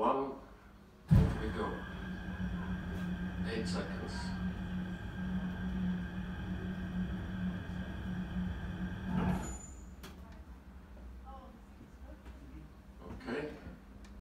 1, here we go, 8 seconds.